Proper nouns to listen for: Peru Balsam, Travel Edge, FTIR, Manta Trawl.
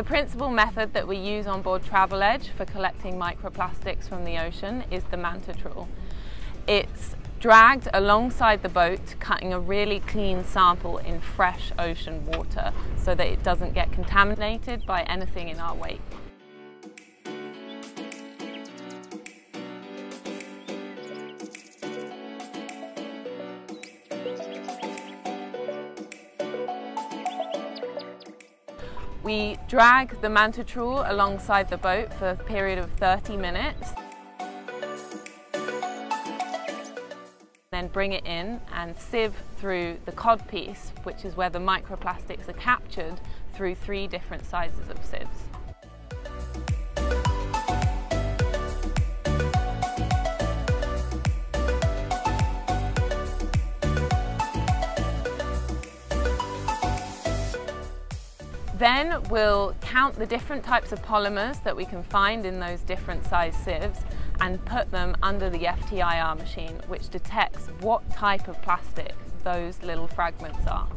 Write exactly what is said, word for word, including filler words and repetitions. The principal method that we use on board Travel Edge for collecting microplastics from the ocean is the Manta Trawl. It's dragged alongside the boat, cutting a really clean sample in fresh ocean water so that it doesn't get contaminated by anything in our wake. We drag the Manta Trawl alongside the boat for a period of thirty minutes. Then bring it in and sieve through the cod piece, which is where the microplastics are captured through three different sizes of sieves. Then we'll count the different types of polymers that we can find in those different size sieves and put them under the F T I R machine, which detects what type of plastic those little fragments are.